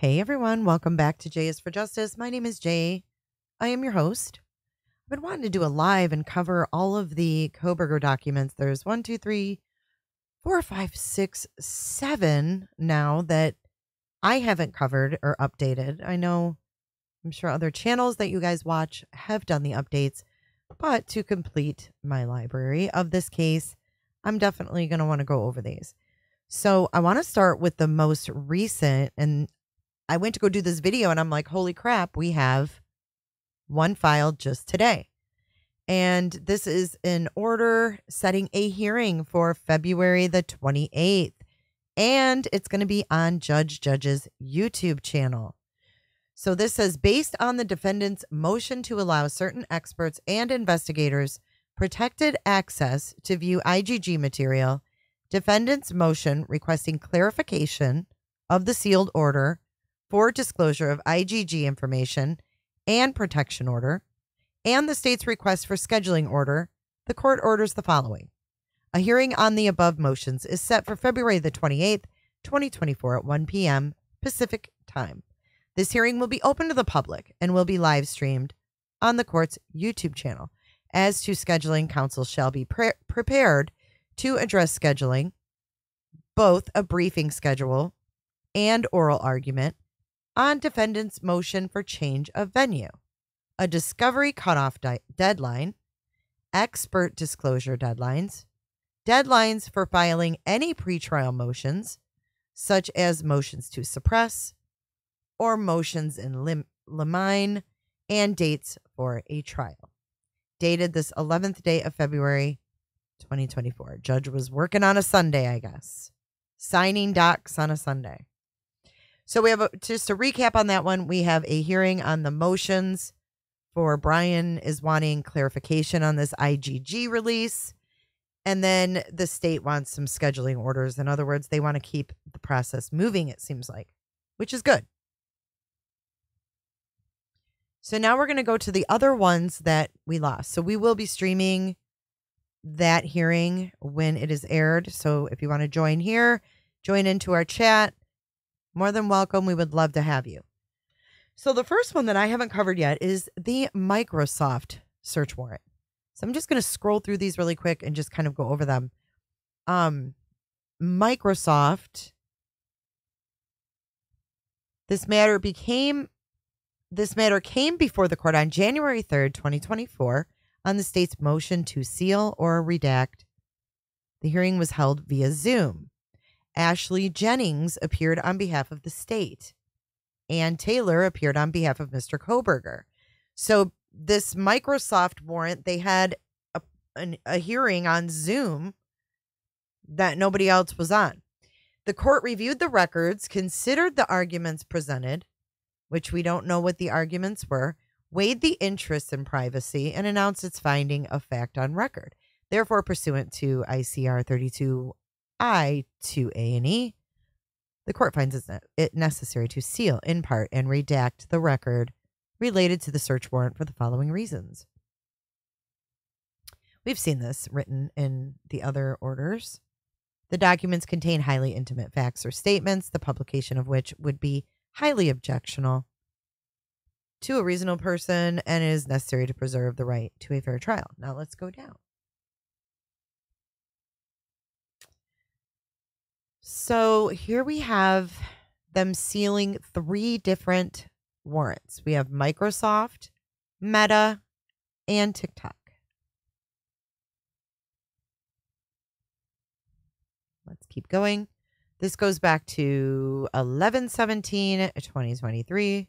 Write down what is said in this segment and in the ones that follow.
Hey everyone, welcome back to J is for Justice. My name is Jay. I am your host. I've been wanting to do a live and cover all of the Kohberger documents. There's 7 now that I haven't covered or updated. I know I'm sure other channels that you guys watch have done the updates, but to complete my library of this case, I'm definitely going to want to go over these. So I want to start with the most recent, and I went to go do this video and I'm like, holy crap, we have one filed just today. And this is an order setting a hearing for February the 28th. And it's going to be on Judge Judge's YouTube channel. So this says, based on the defendant's motion to allow certain experts and investigators protected access to view IgG material, defendant's motion requesting clarification of the sealed order for disclosure of IgG information and protection order, and the state's request for scheduling order, the court orders the following. A hearing on the above motions is set for February the 28th, 2024 at 1 p.m. Pacific time. This hearing will be open to the public and will be live streamed on the court's YouTube channel. As to scheduling, counsel shall be prepared to address scheduling, both a briefing schedule and oral argument, on defendant's motion for change of venue, a discovery cutoff deadline, expert disclosure deadlines, deadlines for filing any pretrial motions, such as motions to suppress or motions in limine, and dates for a trial. Dated this 11th day of February, 2024. Judge was working on a Sunday, I guess. Signing docs on a Sunday. So we have, just to recap on that one, we have a hearing on the motions for Bryan is wanting clarification on this IgG release. And then the state wants some scheduling orders. In other words, they want to keep the process moving, it seems like, which is good. So now we're going to go to the other ones that we lost. So we will be streaming that hearing when it is aired. So if you want to join here, join into our chat. More than welcome. We would love to have you. So the first one that I haven't covered yet is the Microsoft search warrant. So I'm just going to scroll through these really quick and just kind of go over them. Microsoft. This matter came before the court on January 3rd, 2024 on the state's motion to seal or redact. The hearing was held via Zoom. Ashley Jennings appeared on behalf of the state. Ann Taylor appeared on behalf of Mr. Kohberger. So this Microsoft warrant, they had a hearing on Zoom that nobody else was on. The court reviewed the records, considered the arguments presented, which we don't know what the arguments were, weighed the interests in privacy, and announced its finding of fact on record. Therefore, pursuant to ICR 32 I-2A&E, the court finds it necessary to seal in part and redact the record related to the search warrant for the following reasons. We've seen this written in the other orders. The documents contain highly intimate facts or statements, the publication of which would be highly objectionable to a reasonable person and is necessary to preserve the right to a fair trial. Now let's go down. So here we have them sealing three different warrants. We have Microsoft, Meta, and TikTok. Let's keep going. This goes back to 11/17/2023.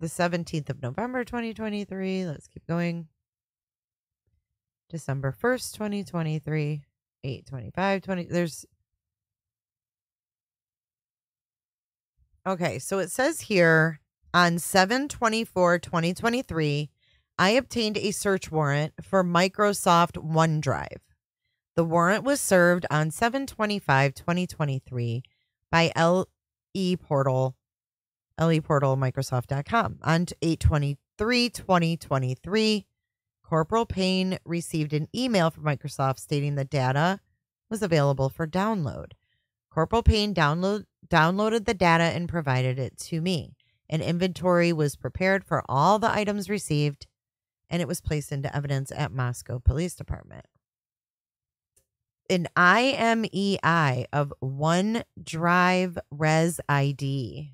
The 17th of November, 2023. Let's keep going. December 1st, 2023. 8/25/20. Okay, so it says here on 7/24/2023, I obtained a search warrant for Microsoft OneDrive. The warrant was served on 7/25/2023 by LE Portal Microsoft.com. On 8/23/2023, Corporal Payne received an email from Microsoft stating the data was available for download. Corporal Payne downloaded the data and provided it to me. An inventory was prepared for all the items received, and it was placed into evidence at Moscow Police Department. An IMEI of OneDrive Res ID.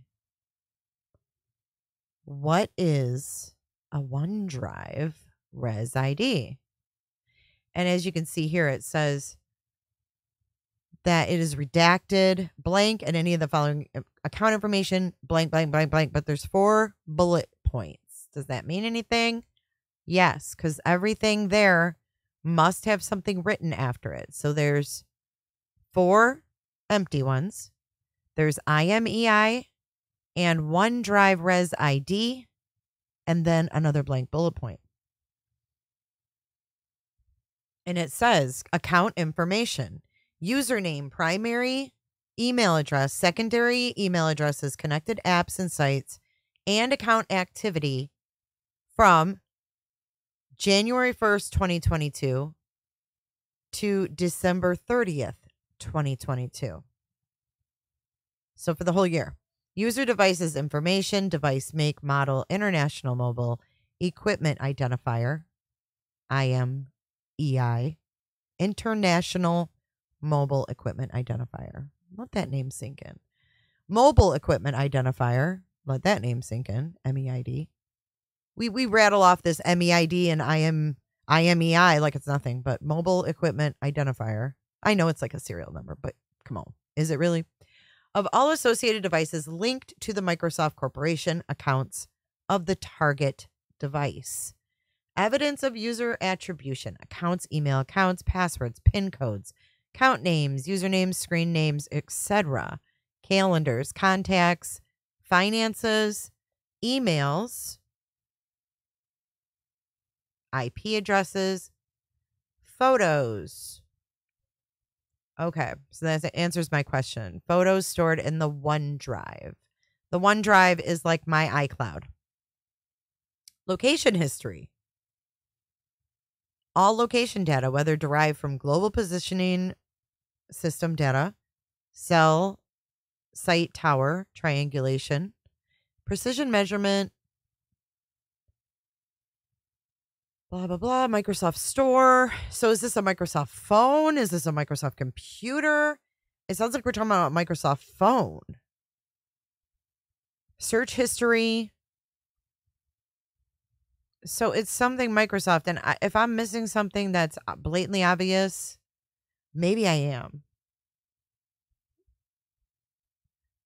What is a OneDrive Res ID? And as you can see here, it says that it is redacted blank and any of the following account information blank, blank, blank, blank, but there's 4 bullet points. Does that mean anything? Yes, because everything there must have something written after it. So there's 4 empty ones. There's IMEI and OneDrive Res ID, and then another blank bullet point. And it says account information, username, primary email address, secondary email addresses, connected apps and sites, and account activity from January 1st, 2022 to December 30th, 2022. So for the whole year. User devices information, device make, model, international mobile, equipment identifier, IMEI, international mobile equipment identifier. Let that name sink in. Mobile equipment identifier. Let that name sink in. MEID. We rattle off this MEID and IMEI like it's nothing, but mobile equipment identifier. I know it's like a serial number, but come on. Is it really? Of all associated devices linked to the Microsoft Corporation accounts of the target device. Evidence of user attribution, accounts, email accounts, passwords, PIN codes, account names, usernames, screen names, etc. Calendars, contacts, finances, emails, IP addresses, photos. Okay, so that answers my question. Photos stored in the OneDrive. The OneDrive is like my iCloud. Location history. All location data, whether derived from global positioning system data, cell, site, tower, triangulation, precision measurement, blah, blah, blah, Microsoft Store. So is this a Microsoft phone? Is this a Microsoft computer? It sounds like we're talking about Microsoft phone. Search history. So it's something Microsoft, and if I'm missing something that's blatantly obvious, maybe I am.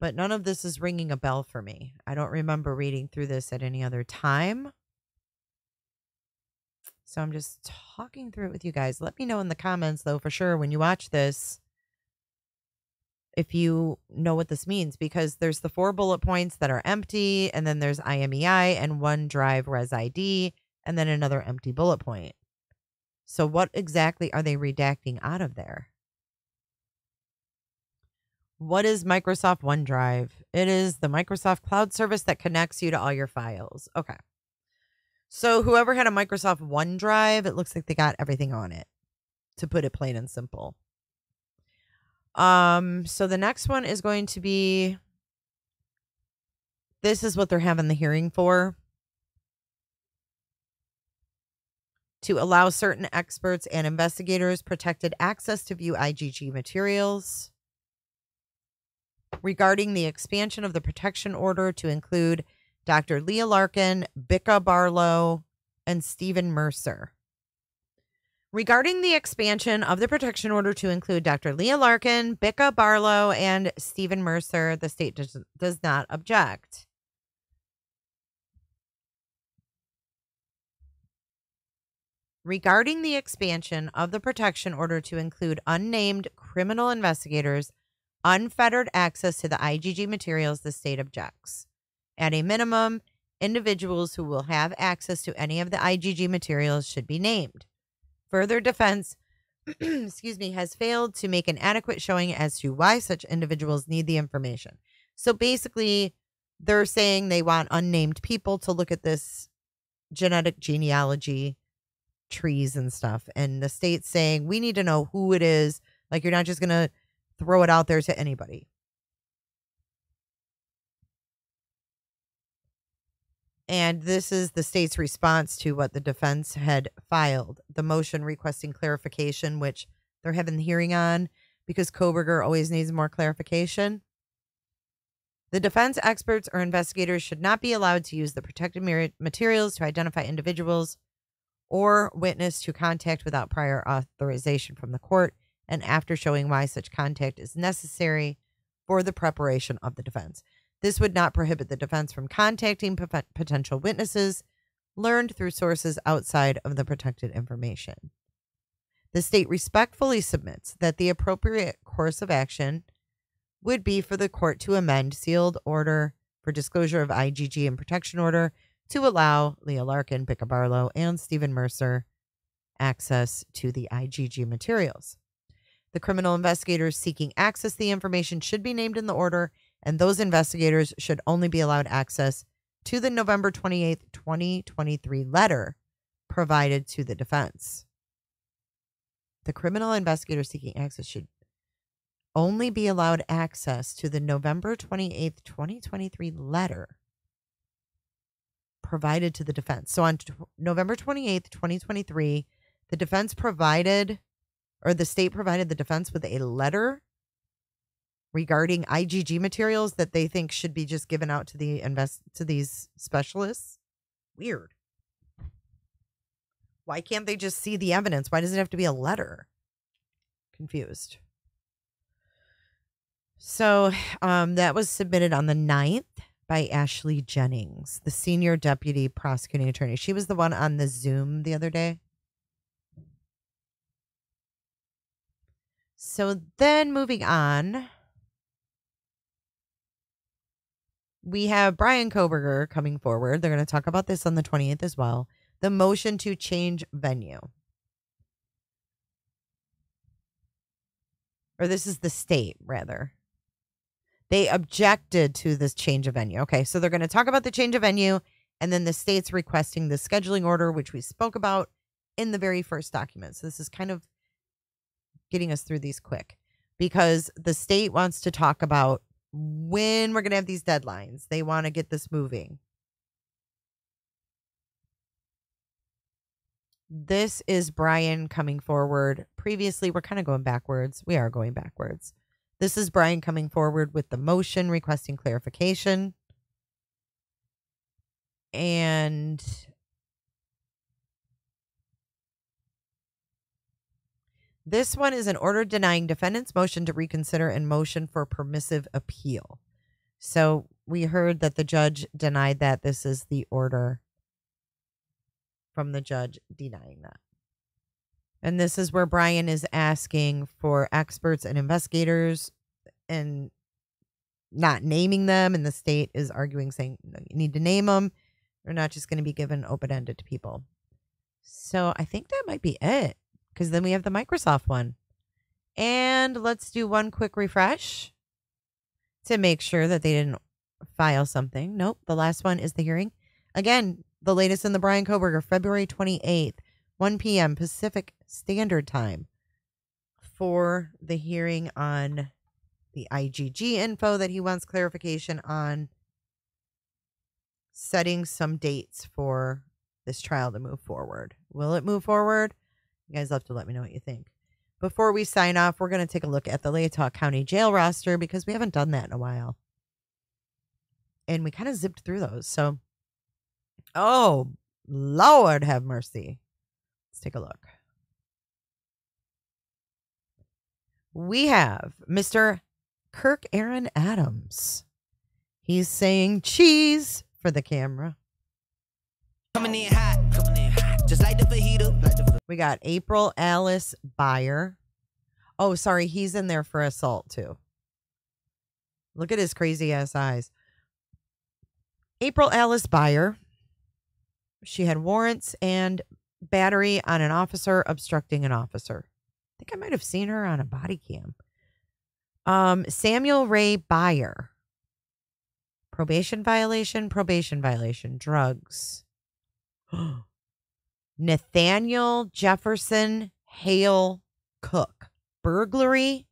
But none of this is ringing a bell for me. I don't remember reading through this at any other time. So I'm just talking through it with you guys. Let me know in the comments, though, for sure, when you watch this, if you know what this means, because there's the 4 bullet points that are empty, and then there's IMEI and OneDrive Res ID, and then another empty bullet point. So what exactly are they redacting out of there? What is Microsoft OneDrive? It is the Microsoft cloud service that connects you to all your files. Okay. So whoever had a Microsoft OneDrive, it looks like they got everything on it, to put it plain and simple. So the next one is going to be, this is what they're having the hearing for. To allow certain experts and investigators protected access to view IGG materials. Regarding the expansion of the protection order to include Dr. Leah Larkin, Bicca Barlow, and Stephen Mercer. Regarding the expansion of the protection order to include Dr. Leah Larkin, Bicca Barlow, and Stephen Mercer, the state does not object. Regarding the expansion of the protection order to include unnamed criminal investigators, unfettered access to the IGG materials, the state objects. At a minimum, individuals who will have access to any of the IGG materials should be named. Further, defense excuse me, has failed to make an adequate showing as to why such individuals need the information. So basically, they're saying they want unnamed people to look at this genetic genealogy trees and stuff, and the state's saying we need to know who it is. Like, you're not just gonna throw it out there to anybody. And this is the state's response to what the defense had filed, the motion requesting clarification, which they're having the hearing on because Kohberger always needs more clarification. The defense experts or investigators should not be allowed to use the protected materials to identify individuals or witness to contact without prior authorization from the court and after showing why such contact is necessary for the preparation of the defense. This would not prohibit the defense from contacting potential witnesses learned through sources outside of the protected information. The state respectfully submits that the appropriate course of action would be for the court to amend sealed order for disclosure of IgG and protection order to allow Leah Larkin, Bicca Barlow, and Stephen Mercer access to the IgG materials. The criminal investigators seeking access to the information should be named in the order, and those investigators should only be allowed access to the November 28, 2023 letter provided to the defense. The criminal investigator seeking access should only be allowed access to the November 28, 2023 letter provided to the defense. So on November 28, 2023, the defense provided, or the state provided the defense with a letter regarding IgG materials that they think should be just given out to the these specialists. Weird. Why can't they just see the evidence? Why does it have to be a letter? Confused. So that was submitted on the 9th by Ashley Jennings, the senior deputy prosecuting attorney. She was the one on the Zoom the other day. So then moving on, we have Bryan Kohberger coming forward. They're going to talk about this on the 28th as well. The motion to change venue. Or this is the state, rather. They objected to this change of venue. Okay, so they're going to talk about the change of venue, and then the state's requesting the scheduling order, which we spoke about in the very first document. So this is kind of getting us through these quick, because the state wants to talk about when we're going to have these deadlines. They want to get this moving. This is Bryan coming forward. Previously, we're kind of going backwards. We are going backwards. This is Bryan coming forward with the motion requesting clarification. And this one is an order denying defendant's motion to reconsider and motion for permissive appeal. So we heard that the judge denied that. This is the order from the judge denying that. And this is where Bryan is asking for experts and investigators and not naming them. And the state is arguing, saying, no, you need to name them. They're not just going to be given open-ended to people. So I think that might be it, because then we have the Microsoft one. And let's do one quick refresh to make sure that they didn't file something. Nope. The last one is the hearing. Again, the latest in the Bryan Kohberger, February 28th, 1 p.m. Pacific Standard Time for the hearing on the IgG info that he wants clarification on, setting some dates for this trial to move forward. Will it move forward? You guys love to let me know what you think. Before we sign off, we're going to take a look at the Latah County jail roster, because we haven't done that in a while. And we kind of zipped through those. So, oh, Lord have mercy. Let's take a look. We have Mr. Kirk Aaron Adams. He's saying cheese for the camera. Coming in hot. Just like the fajita. We got April Alice Byer. Oh, sorry. He's in there for assault, too. Look at his crazy ass eyes. April Alice Byer. She had warrants and battery on an officer, obstructing an officer. I think I might have seen her on a body cam. Samuel Ray Byer. Probation violation, drugs. Nathaniel Jefferson Hale Cook. Burglary,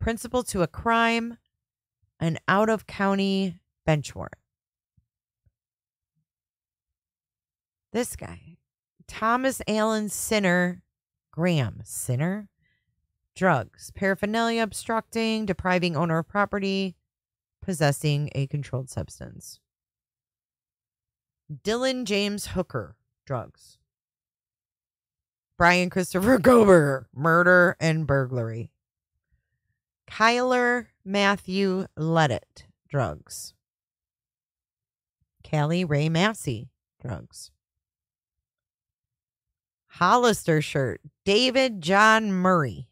principal to a crime, an out-of-county bench warrant. This guy, Thomas Allen Sinner, Graham Sinner, drugs, paraphernalia, obstructing, depriving owner of property, possessing a controlled substance. Dylan James Hooker, drugs. Bryan Christopher Kohberger, murder and burglary. Kyler Matthew Leddett, drugs. Callie Ray Massey, drugs. Hollister shirt, David John Murray.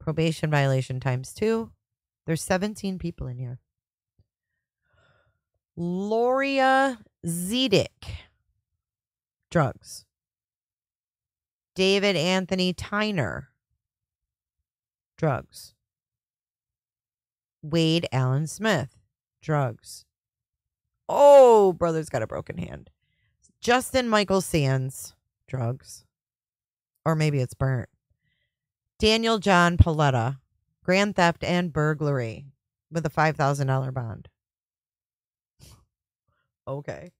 Probation violation ×2. There's 17 people in here. Loria Zedick, drugs. David Anthony Tyner, drugs. Wade Allen Smith, drugs. Oh, brother's got a broken hand. Justin Michael Sands, drugs. Or maybe it's burnt. Daniel John Paletta, grand theft and burglary with a $5,000 bond. Okay.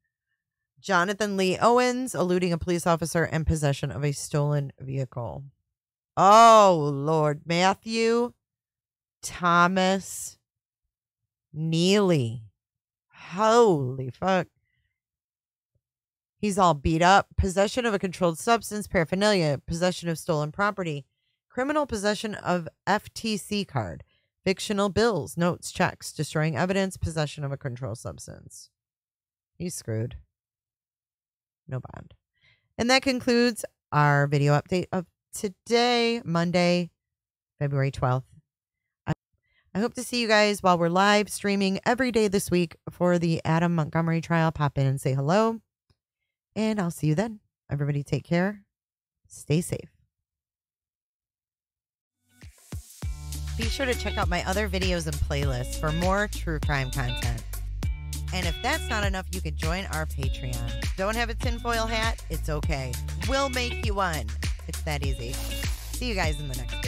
Jonathan Lee Owens, eluding a police officer and possession of a stolen vehicle. Oh, Lord. Matthew Thomas Neely. Holy fuck. He's all beat up. Possession of a controlled substance, paraphernalia, possession of stolen property, criminal possession of FTC card, fictional bills, notes, checks, destroying evidence, possession of a controlled substance. He's screwed. No bond. And that concludes our video update of today, Monday, February 12th. I hope to see you guys while we're live streaming every day this week for the Adam Montgomery trial. Pop in and say hello. And I'll see you then. Everybody take care. Stay safe. Be sure to check out my other videos and playlists for more true crime content. And if that's not enough, you can join our Patreon. Don't have a tinfoil hat? It's okay. We'll make you one. It's that easy. See you guys in the next one.